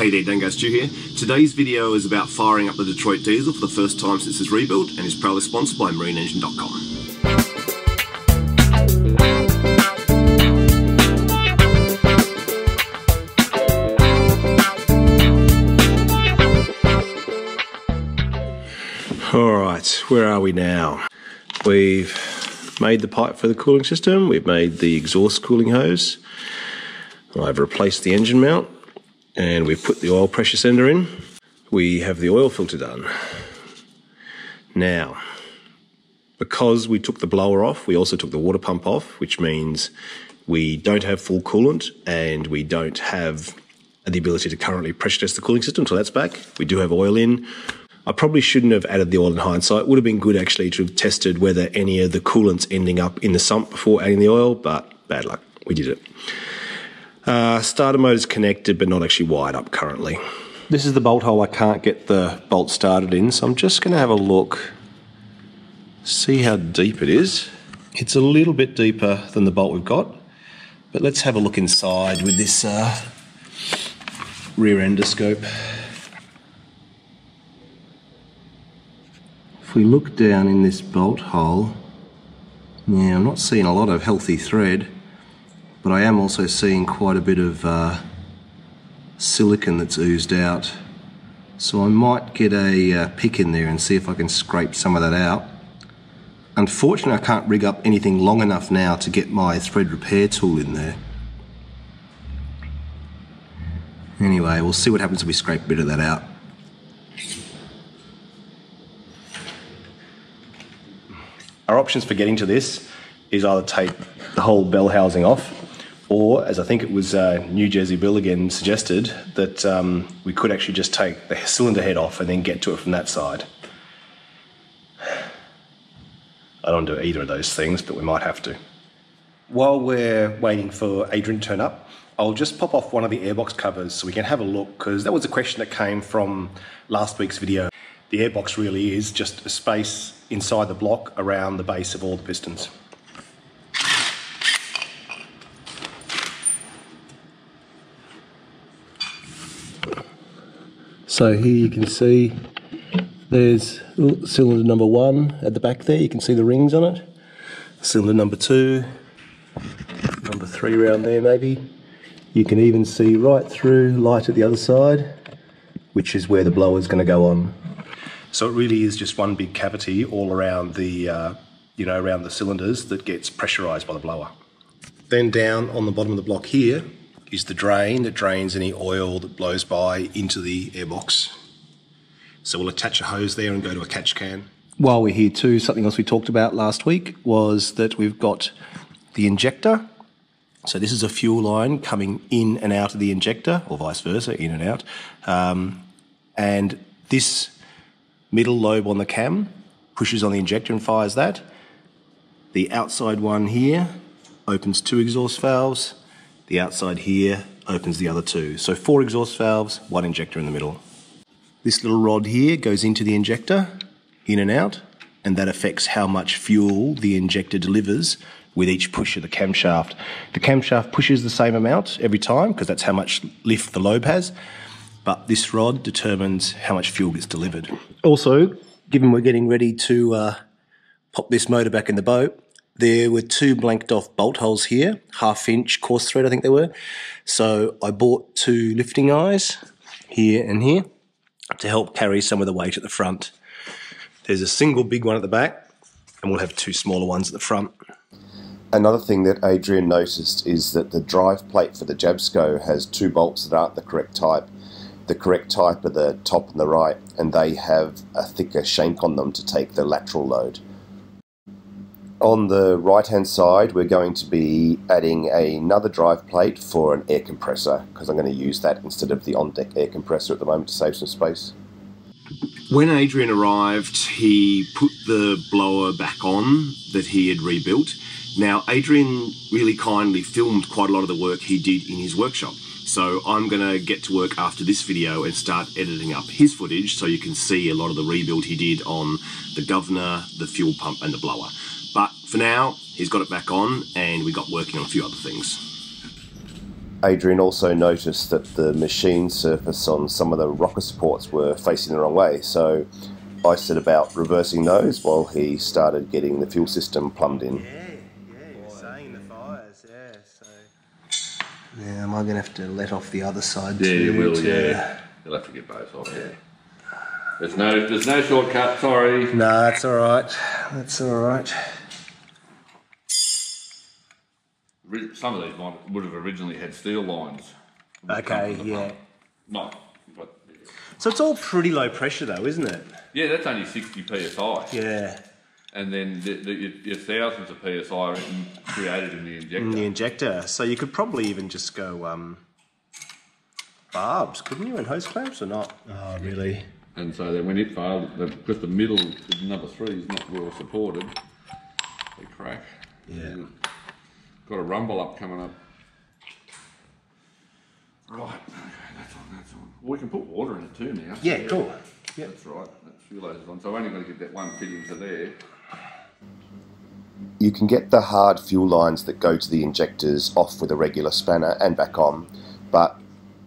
Hey there, Dangar Stu here. Today's video is about firing up the Detroit Diesel for the first time since its rebuild and is proudly sponsored by MarineEngine.com. Alright, where are we now? We've made the pipe for the cooling system, we've made the exhaust cooling hose, I've replaced the engine mount, and we've put the oil pressure sender in. We have the oil filter done. Now, because we took the blower off, we also took the water pump off, which means we don't have full coolant and we don't have the ability to currently pressure test the cooling system, so that's back. We do have oil in. I probably shouldn't have added the oil in hindsight. It would have been good actually to have tested whether any of the coolant's ending up in the sump before adding the oil, but bad luck, we did it. Starter motor is connected but not actually wired up currently. This is the bolt hole I can't get the bolt started in, so I'm just going to have a look, see how deep it is. It's a little bit deeper than the bolt we've got, but let's have a look inside with this rear endoscope. If we look down in this bolt hole, yeah, I'm not seeing a lot of healthy thread, but I am also seeing quite a bit of silicon that's oozed out. So I might get a pick in there and see if I can scrape some of that out. Unfortunately, I can't rig up anything long enough now to get my thread repair tool in there. Anyway, we'll see what happens if we scrape a bit of that out. Our options for getting to this is either take the whole bell housing off, or, as I think it was New Jersey Bill again suggested, that we could actually just take the cylinder head off and then get to it from that side. I don't do either of those things, but we might have to. While we're waiting for Adrian to turn up, I'll just pop off one of the airbox covers so we can have a look, because that was a question that came from last week's video. The airbox really is just a space inside the block around the base of all the pistons. So here you can see there's cylinder number 1 at the back there, you can see the rings on it. Cylinder number 2, number 3 around there maybe. You can even see right through light at the other side, which is where the blower's going to go on. So it really is just one big cavity all around the, around the cylinders that gets pressurised by the blower. Then down on the bottom of the block here is the drain that drains any oil that blows by into the airbox. So we'll attach a hose there and go to a catch can. While we're here too, something else we talked about last week was that we've got the injector. So this is a fuel line coming in and out of the injector, or vice versa, in and out. And this middle lobe on the cam pushes on the injector and fires that. The outside one here opens 2 exhaust valves. The outside here opens the other 2. So 4 exhaust valves, 1 injector in the middle. This little rod here goes into the injector, in and out, and that affects how much fuel the injector delivers with each push of the camshaft. The camshaft pushes the same amount every time because that's how much lift the lobe has. But this rod determines how much fuel gets delivered. Also, given we're getting ready to pop this motor back in the boat, there were 2 blanked off bolt holes here, 1/2 inch coarse thread I think they were. So I bought 2 lifting eyes, here and here, to help carry some of the weight at the front. There's a single big one at the back, and we'll have 2 smaller ones at the front. Another thing that Adrian noticed is that the drive plate for the Jabsco has 2 bolts that aren't the correct type. The correct type are the top and the right, and they have a thicker shank on them to take the lateral load. On the right-hand side, we're going to be adding another drive plate for an air compressor, because I'm going to use that instead of the on-deck air compressor at the moment to save some space. When Adrian arrived, he put the blower back on that he had rebuilt. Now, Adrian really kindly filmed quite a lot of the work he did in his workshop. So I'm going to get to work after this video and start editing up his footage so you can see a lot of the rebuild he did on the governor, the fuel pump and the blower. But for now, he's got it back on and we got working on a few other things. Adrian also noticed that the machine surface on some of the rocker supports were facing the wrong way, so I set about reversing those while he started getting the fuel system plumbed in. Yeah, am I going to have to let off the other side too? Yeah, you will, yeah. You'll have to get both off, yeah. There's no shortcut, sorry. No, that's all right. That's all right. Some of these would have originally had steel lines. Okay, yeah. No, but... So it's all pretty low pressure though, isn't it? Yeah, that's only 60 PSI. Yeah. And then your thousands of PSI created in the injector. In the injector. So you could probably even just go barbs, couldn't you, and hose clamps or not? Oh, really? And so then when it failed, because the middle, number 3 is not well supported, they crack. Yeah. Got a rumble up coming up. Right, okay, that's on. We can put water in it too now. Yeah, so cool. Yeah. That's right, that shoelace is on. So I've only got to get that one fitting to there. You can get the hard fuel lines that go to the injectors off with a regular spanner and back on, but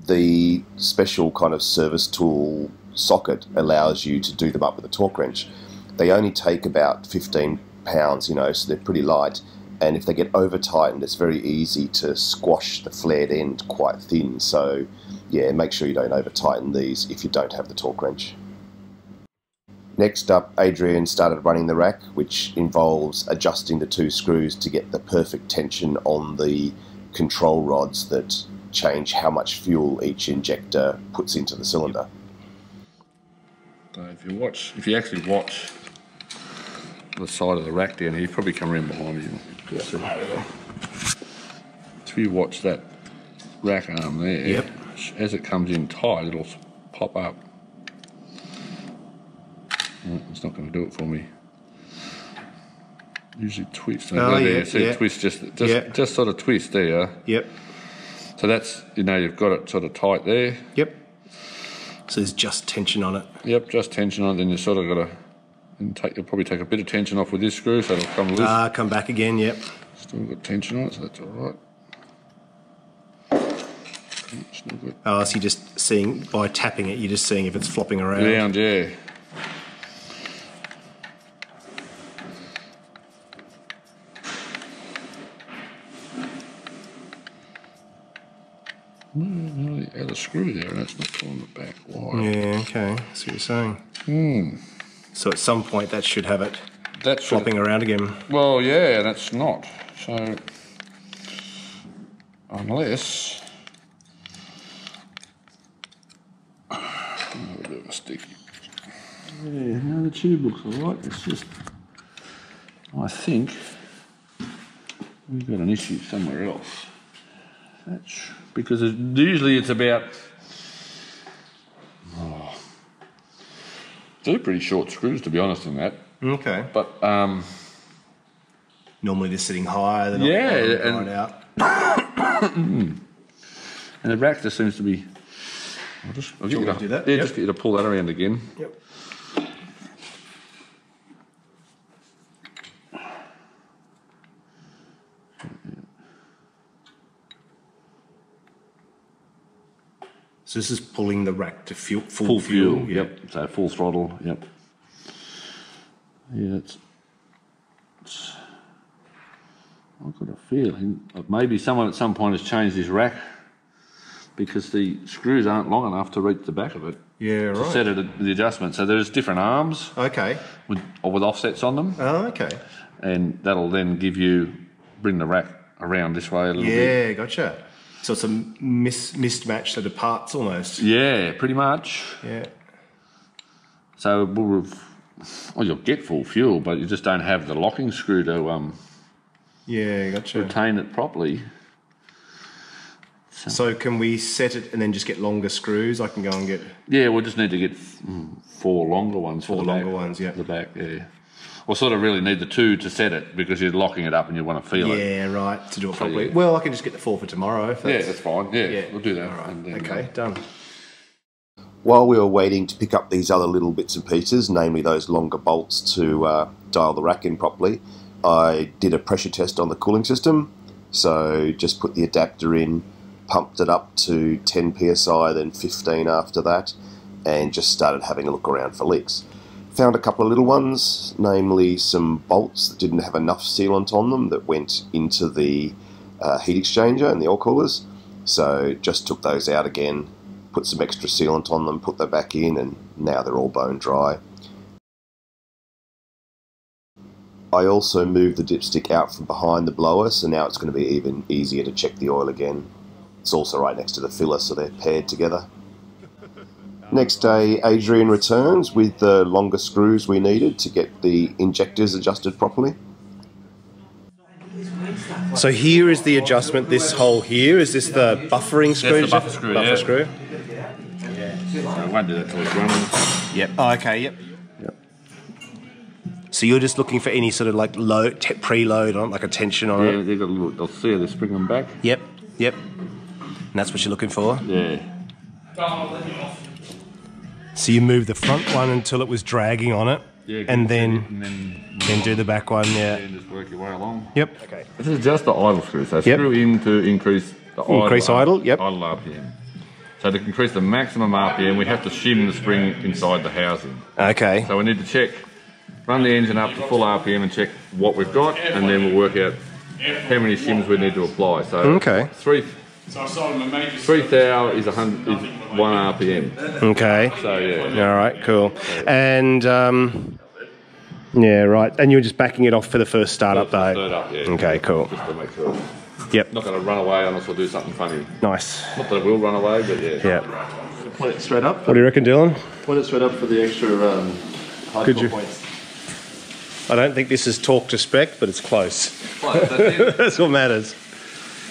the special kind of service tool socket allows you to do them up with a torque wrench. They only take about 15 pounds, you know, so they're pretty light. And if they get over tightened, it's very easy to squash the flared end quite thin. So yeah, make sure you don't over tighten these if you don't have the torque wrench. Next up, Adrian started running the rack, which involves adjusting the 2 screws to get the perfect tension on the control rods that change how much fuel each injector puts into the cylinder. So if you actually watch the side of the rack down here, you probably come around behind me. If you watch that rack arm there, yep, as it comes in tight, it'll pop up. Oh, it's not going to do it for me. Usually twist. Oh, yeah, there. See, yeah. Twist just sort of twist there. Yep. So that's, you know, you've got it sort of tight there. Yep. So there's just tension on it. Yep, just tension on it. Then you sort of got to. And you'll probably take a bit of tension off with this screw, so it'll come loose. Come back again, yep. Still got tension on it, so that's all right. Still good. Oh, so you're just seeing, by tapping it, you're just seeing if it's flopping around. Around, yeah. No, the other screw there, and that's not pulling it back wide. Yeah, okay, that's what you're saying. Hmm. So at some point that should have it flopping around again. Well, yeah, that's not. So, unless... a bit of a sticky. Yeah, now the tube looks all right. It's just... I think we've got an issue somewhere else. That's because usually it's about... They're pretty short screws, to be honest, in that. Okay. But normally they're sitting higher than going out. And the rack just seems to be. I'll get you to do that. Yeah, yep. Just get you to pull that around again. Yep. So this is pulling the rack to full fuel. Yep. Yeah. So full throttle. Yep. Yeah, it's I've got a feeling maybe someone at some point has changed this rack because the screws aren't long enough to reach the back of it. Yeah, right. To set it at the adjustment. So there's different arms. Okay. With offsets on them. Oh, okay. And that'll then bring the rack around this way a little bit. Yeah, gotcha. So it's a mismatch set of parts almost. Yeah, pretty much. Yeah. So you'll get full fuel, but you just don't have the locking screw to retain it properly. So can we set it and then just get longer screws? I can go and get... Yeah, we'll just need to get 4 longer ones. 4 longer ones, yeah. For the back, yeah. We'll sort of really need the 2 to set it because you're locking it up and you want to feel it. Yeah, right, to do it properly. Yeah. Well, I can just get the 4 for tomorrow. If that's... Yeah, that's fine. Yeah, we'll do that. All right. Okay, done. While we were waiting to pick up these other little bits and pieces, namely those longer bolts to dial the rack in properly, I did a pressure test on the cooling system. So just put the adapter in, pumped it up to 10 psi, then 15 after that, and just started having a look around for leaks. Found a couple of little ones, namely some bolts that didn't have enough sealant on them that went into the heat exchanger and the oil coolers, so just took those out again, put some extra sealant on them, put them back in, and now they're all bone dry. I also moved the dipstick out from behind the blower, so now it's going to be even easier to check the oil again. It's also right next to the filler, so they're paired together. Next day, Adrian returns with the longer screws we needed to get the injectors adjusted properly. So here is the adjustment, this hole here, is this the buffering screw? That's the buffer screw, yeah. Screw? Yeah. So I won't do that till it's running. Yep. Oh, okay, yep. So you're just looking for any sort of like load, preload on, like a tension on it? Yeah, they've got a little, they'll see how they spring them back. Yep, yep. And that's what you're looking for? Yeah. So you move the front one until it was dragging on it, yeah, and then do the back one, yeah. And just work your way along. Yep. Okay. This is just the idle screw, so screw in to increase the idle. Increase idle, yep. Idle RPM. So to increase the maximum RPM, we have to shim the spring inside the housing. Okay. So we need to check, run the engine up to full RPM and check what we've got, and then we'll work out how many shims we need to apply. So okay. 3 thou is 1 RPM. Okay. So yeah. All right, cool. And yeah, right. And you were just backing it off for the first startup though. Yeah. Okay, cool. Just to make sure. Yep. Not going to run away unless we'll do something funny. Nice. Not that it will run away, but yeah. Yeah. Point it straight up. What do you reckon, Dylan? Point it straight up for the extra hardcore points. I don't think this is torque to spec, but it's close. Close, that's it. That's what matters.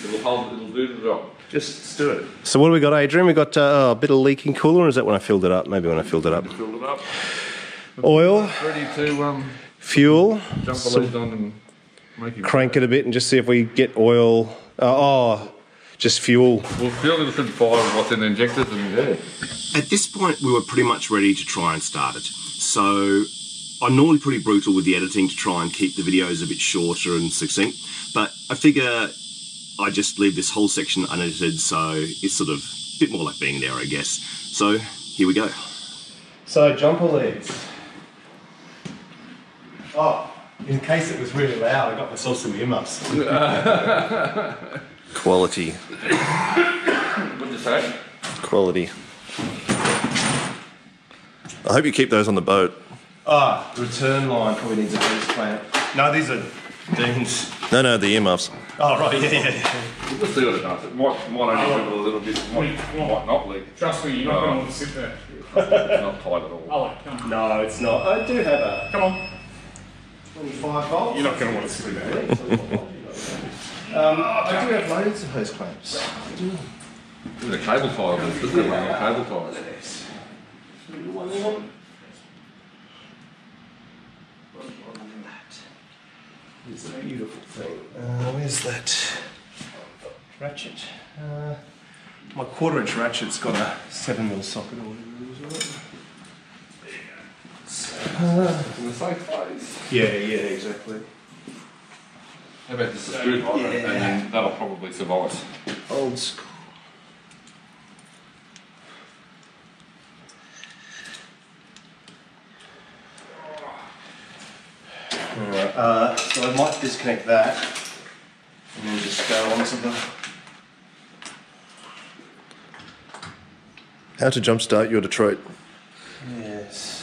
It'll hold, it'll do the job. Just do it. So what do we got, Adrian? We got a bit of leaking cooler, or is that when I filled it up? Maybe when I filled it up. Filled it up. Oil. Ready to fuel. Jump the lead on and make it crank it a bit and just see if we get oil. Just fuel. Well, fuel is fire and what's in the injectors and yeah. At this point, we were pretty much ready to try and start it. So I'm normally pretty brutal with the editing to try and keep the videos a bit shorter and succinct, but I figure I just leave this whole section unedited, so it's sort of a bit more like being there, I guess. So here we go. So jumper leads. Oh, in case it was really loud, I got myself some earmuffs. Quality. What did you say? Quality. I hope you keep those on the boat. Ah, oh, return line probably needs a grease plant. No, these are things. No, no, the earmuffs. Oh, right, yeah, yeah. We'll see what it does. It might only wiggle a little bit, might not leak. Trust me, you're not going to want to sit there. It's not tight at all. Oh, come on. No, it's not. I do have a... Come on. 25 volts. You're not going to want to sit there. I do have loads of hose clamps. I do. There's a cable tie on this, isn't there? Cable ties. Yes. It's a beautiful thing. Where's that ratchet? My quarter-inch ratchet's got a 7mm socket or whatever it is. In the same place. Yeah, yeah, exactly. How about this screwdriver? Yeah. And then that'll probably survive. Old school. Alright, so I might disconnect that and then just go on to the... How to jumpstart your Detroit. Yes.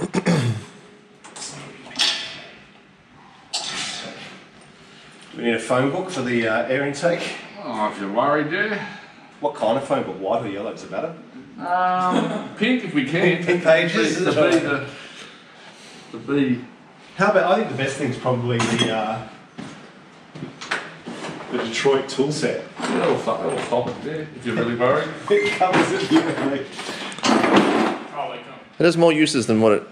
Do we need a phone book for the air intake? Oh, if you're worried, yeah. What kind of phone book? White or yellow, does it matter? Pink if we can. Pink pages? How about, I think the best thing's probably the Detroit tool set. Yeah, it'll pop it there, if you're really worried. It covers it beautifully. It has more uses than what it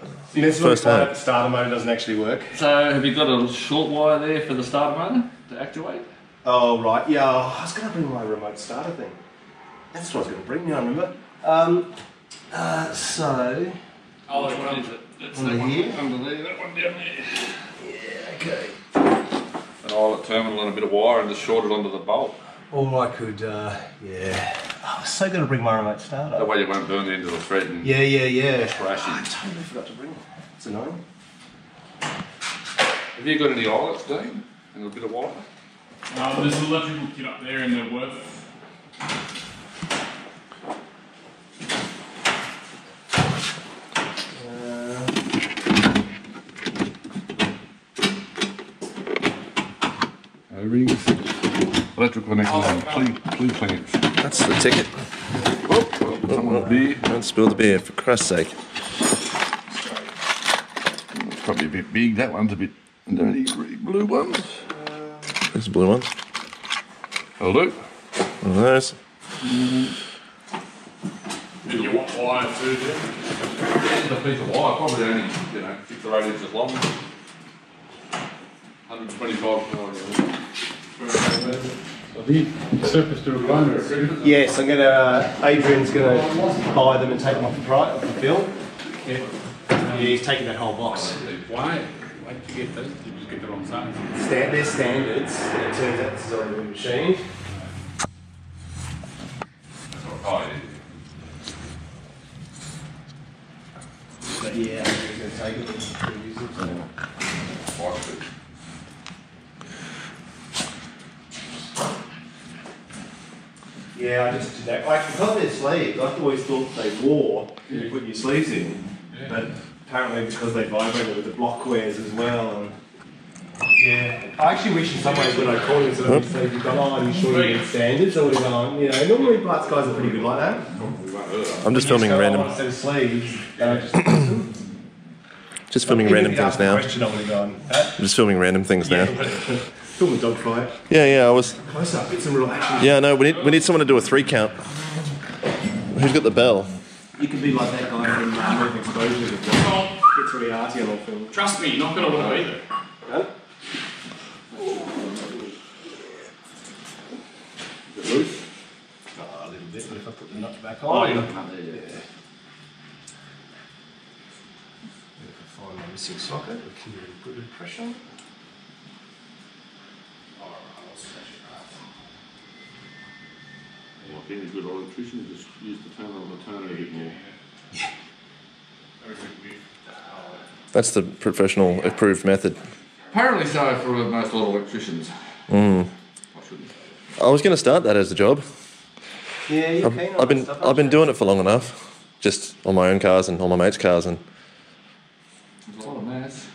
first had. The starter motor doesn't actually work. So, have you got a short wire there for the starter motor to activate? Oh, right, yeah, I was going to bring my remote starter thing. That's what I was going to bring, now I remember. So... Oh, which one is it? That's under here? Underneath that one down there. Yeah, okay. An eyelet terminal and a bit of wire and just short it onto the bolt. all I could, yeah. I was so going to bring my remote starter. That way you won't burn the end of the thread and crash it. Oh, I totally forgot to bring it. It's annoying. Have you got any eyelets, Dean? And a bit of wire? There's an electrical kit up there in the Worth. Rings, electrical mechanism, clean plants. That's the ticket. Don't spill the beer, for Christ's sake. It's probably a bit big, that one's a bit dirty. Blue ones. There's the blue ones. I'll do. One of those. Do you want wire too, then? A piece of wire, probably only, 6 or 8 inches long. 125. Surface to a yes, I'm going to. Adrian's going to buy them and take them off the price of the bill. Yeah. He's taking that whole box. Why? Why did you get those? Did you just get the wrong size? They're standards. It turns out this is already a machine. That's what I did. Yeah, Adrian's going to take it and use it. So. Yeah, I just did that. Like, because they're sleeves, I always thought they wore when you put your sleeves in. Yeah. But apparently because they vibrated with the block wears as well. And yeah. I actually wish in some ways when I called it, so I'd say, you've got, oh, you sure you need standards? I would have gone, normally parts guys are pretty good like that. I'm just filming random. Just filming random things now. I'm just filming random things now. Film a dog fight. Yeah, I was. Close up, get some real action. Yeah, no, we need someone to do a 3 count. Who's got the bell? You could be like that guy from Moving Exposure. Gets really arty on all film. Trust me, you're not going to want to either. No? Is it loose? Oh, a little bit, but if I put the nut back on. Oh, you're not coming there, yeah. If I find my missing socket, we can really put a bit of pressure on. Like any good electrician, just use the toner on the toner a bit more. Yeah. That's the professional approved method. Apparently so for most lot of electricians. Mm. I shouldn't say that. I was going to start that as a job. Yeah, you can. I've been doing it for long enough, just on my own cars and on my mates' cars, and it's a lot of maths.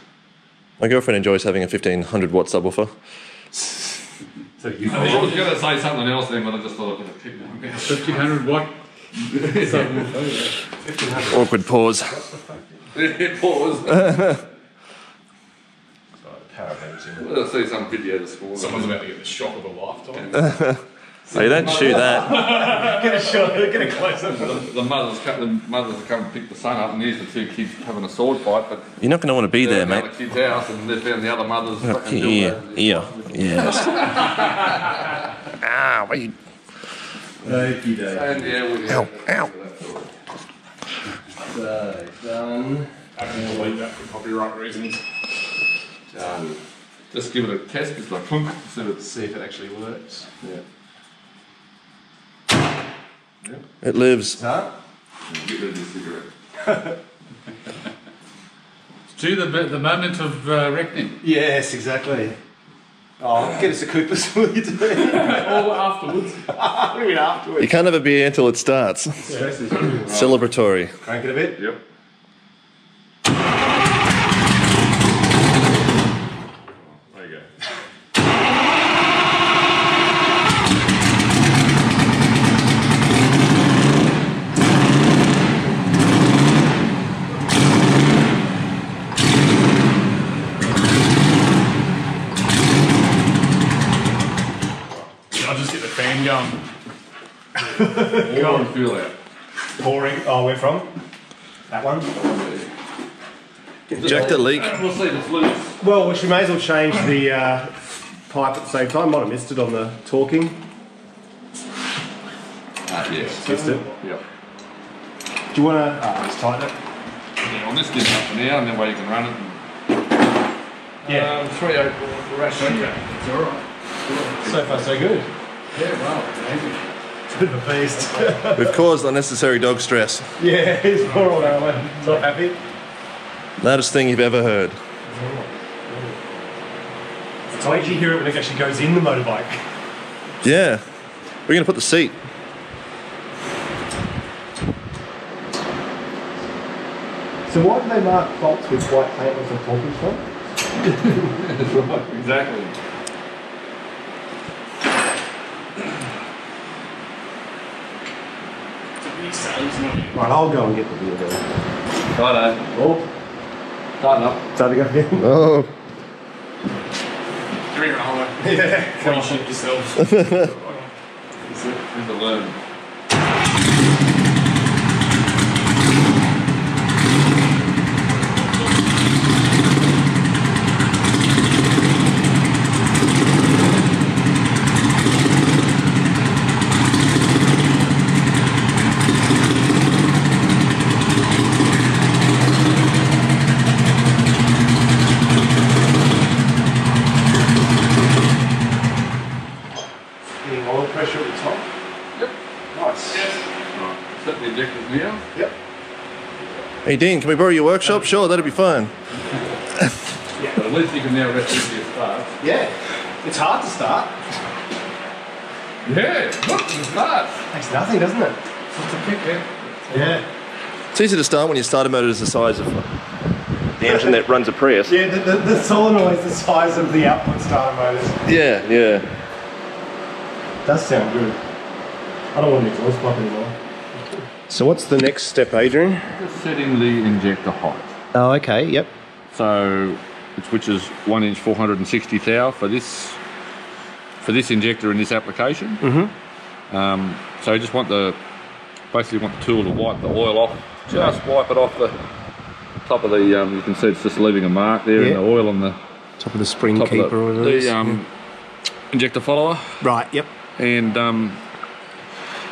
My girlfriend enjoys having a 1500-watt subwoofer. So I was going to say something else then, but I just thought I could pick one. 1500 watt. Awkward pause. Pause. Let's see some video this morning. Someone's about to get the shock of a lifetime. So you don't shoot that. Get a shot, get a close-up. The mother's come and pick the son up, and here's the 2 kids having a sword fight. But you're not going to want to be there, mate. The kid's house, and they're found the other mother's. Yes. Ah, wait. Okie dokie. Ow. So done. I can delete that for copyright reasons. Done. Just give it a test. It's like plunk. See if it actually works. Yeah. Yep. It lives. Huh? Get rid of your cigarette. To the moment of reckoning. Yes, exactly. Oh, get us a Coopers, will you do that? Or afterwards. What do you mean afterwards? You can't have a beer until it starts. Yeah. Celebratory. Crank it a bit. Yep. There you go. Pouring fuel out. Pouring. Oh, where from? That one. Jack the leak. We'll see if it's loose. Well, we may as well change the pipe at the same time. Might have missed it on the torquing. Yes. Missed it. Yep. Do you want to? Let's tighten it. Yeah, on this gives up for now, and then way you can run it. And, yeah. 304 ratio. Okay. It's all right. So far, so good. Yeah, wow, it's a bit of a beast. We've caused unnecessary dog stress. Yeah, he's poor old Alan. Not happy. Loudest thing you've ever heard. So I actually hear it when it actually goes in the motorbike. Yeah. We're gonna put the seat. So why do they mark faults with white paint with a talking shot? Right, exactly. Right, I'll go and get the beer. Righto. Oh. Starting up. Starting up again. Oh. Three roller. Yeah. Come on, shoot yourselves. This is the learn. Hey Dean, can we borrow your workshop? Sure, that'd be fine. Yeah. But at least you can now rest easy to start. Yeah, it's hard to start. Yeah, look, it's hard. Makes nothing, doesn't it? It's a pick, yeah. Yeah. It's easy to start when your starter motor is the size of the engine that runs a Prius. Yeah, the solenoid is the size of the output starter motors. Yeah, yeah. It does sound good. I don't want an exhaust pipe anymore. So what's the next step, Adrian? Just setting the injector height. Oh, okay, yep. So, which is 1 inch 460 thou for this injector in this application. Mm-hmm. So you just want basically want the tool to wipe the oil off. Just wipe it off the top of the. You can see it's just leaving a mark there, and the oil on the top of the spring keeper or whatever. Injector follower. Right. Yep. And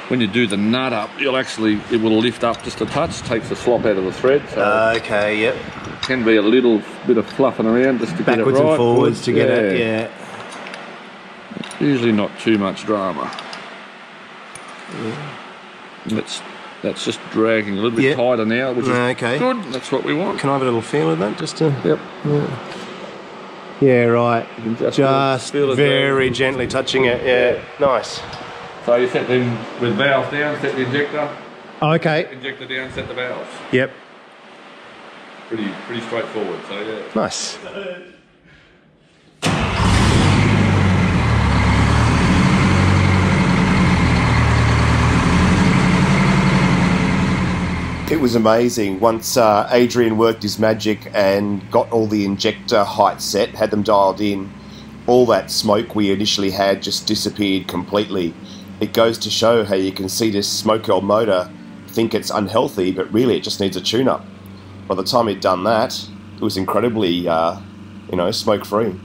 when you do the nut up, it will lift up just a touch, takes the slop out of the thread. So okay, yep. Can be a little bit of fluffing around just to backwards get it right. Backwards and forwards to get it, yeah. Usually not too much drama. Yeah. That's just dragging a little bit tighter now, which is good. That's what we want. Can I have a little feel of that just to... Yep. Yeah, right. Just very gently touching it, yeah. Nice. So you set them with valves down, set the injector. Oh, okay. Injector down, set the valves. Yep. Pretty straightforward, so yeah. Nice. It was amazing. Once Adrian worked his magic and got all the injector height set, had them dialed in, all that smoke we initially had just disappeared completely. It goes to show how you can see this smoke-curled motor, think it's unhealthy, but really it just needs a tune-up. By the time he'd done that, it was incredibly, you know, smoke-free.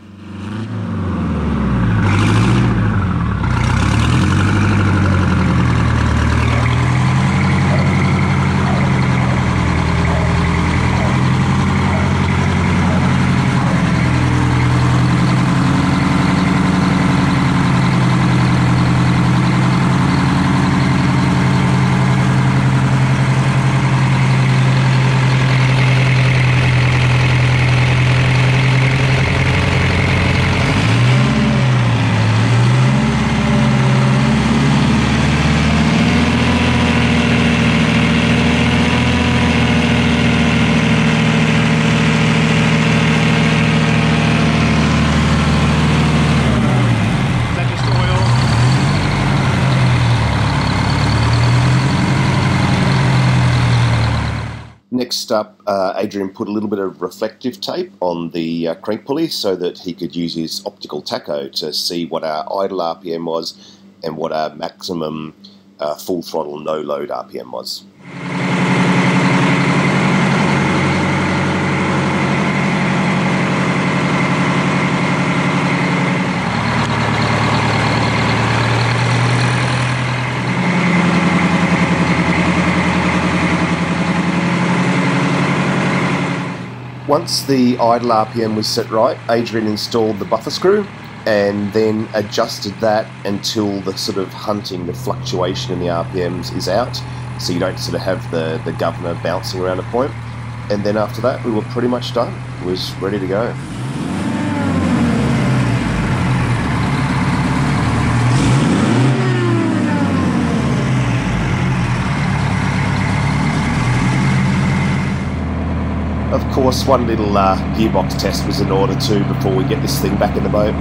Next up, Adrian put a little bit of reflective tape on the crank pulley so that he could use his optical taco to see what our idle RPM was and what our maximum full throttle no load RPM was. Once the idle RPM was set right, Adrian installed the buffer screw and then adjusted that until the sort of hunting, the fluctuation in the RPMs is out, so you don't sort of have the governor bouncing around a point. And then after that, we were pretty much done. It was ready to go. Of course, one little gearbox test was in order too before we get this thing back in the boat.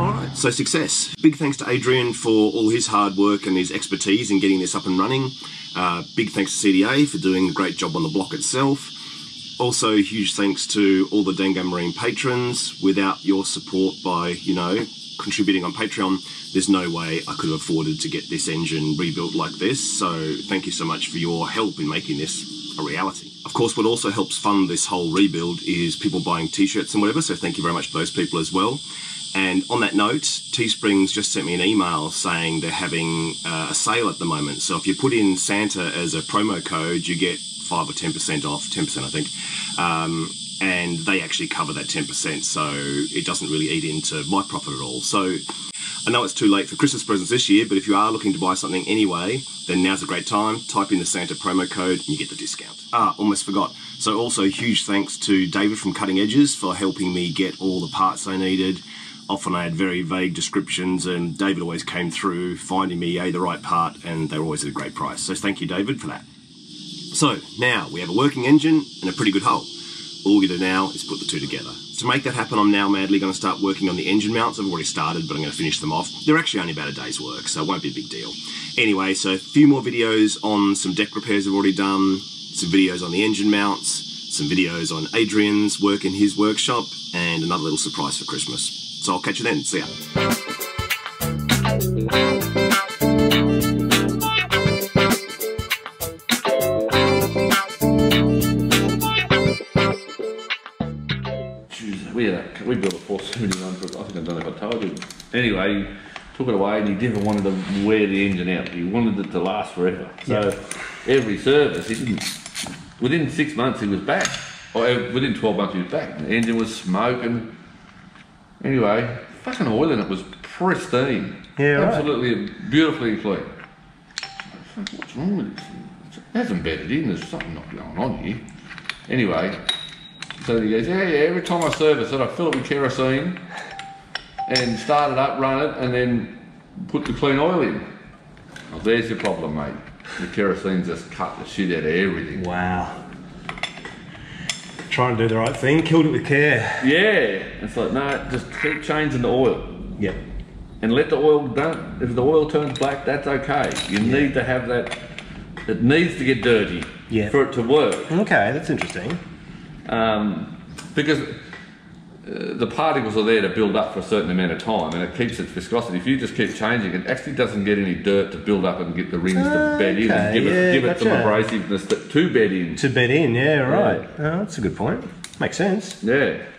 Alright, so success. Big thanks to Adrian for all his hard work and his expertise in getting this up and running. Big thanks to CDA for doing a great job on the block itself. Also, huge thanks to all the Dangar Marine patrons. Without your support by, you know, contributing on Patreon, there's no way I could have afforded to get this engine rebuilt like this. So thank you so much for your help in making this a reality. Of course, what also helps fund this whole rebuild is people buying t-shirts and whatever. So thank you very much to those people as well. And on that note, Teespring's just sent me an email saying they're having a sale at the moment. So if you put in Santa as a promo code, you get 5 or 10% off, 10% I think, and they actually cover that 10%, so it doesn't really eat into my profit at all. So I know it's too late for Christmas presents this year, but if you are looking to buy something anyway, then now's a great time. Type in the Santa promo code and you get the discount. Ah, almost forgot. So also huge thanks to David from Cutting Edges for helping me get all the parts I needed. Often I had very vague descriptions and David always came through finding me the right part, and they were always at a great price. So thank you, David, for that. So now we have a working engine and a pretty good hull. All we do now is put the two together. To make that happen, I'm now madly going to start working on the engine mounts. I've already started, but I'm going to finish them off. They're actually only about a day's work, so it won't be a big deal. Anyway, so a few more videos on some deck repairs I've already done, some videos on the engine mounts, some videos on Adrian's work in his workshop, and another little surprise for Christmas. So I'll catch you then. See ya. We built a 471 for, I think I don't know if I told you. Anyway, he took it away and he never wanted to wear the engine out. He wanted it to last forever. So every service, he didn't, within 6 months he was back. Or within 12 months he was back. The engine was smoking. Anyway, fucking oil in it was pristine. Yeah, absolutely beautifully clean. What's wrong with this? It hasn't bedded in, there's something not going on here. Anyway, so he goes, yeah, every time I service it, I fill it with kerosene and start it up, run it, and then put the clean oil in. Well, there's your problem, mate. The kerosene just cut the shit out of everything. Wow. Trying to do the right thing, killed it with care. Yeah. It's like, no, just keep changing the oil. Yep. And let the oil, if the oil turns black, that's okay. You need to have that, it needs to get dirty for it to work. Okay, that's interesting. Because the particles are there to build up for a certain amount of time, and it keeps its viscosity. If you just keep changing it, actually doesn't get any dirt to build up and get the rings to bed in and give it some abrasiveness to bed in. To bed in, yeah, right. Yeah. Oh, that's a good point. Makes sense. Yeah.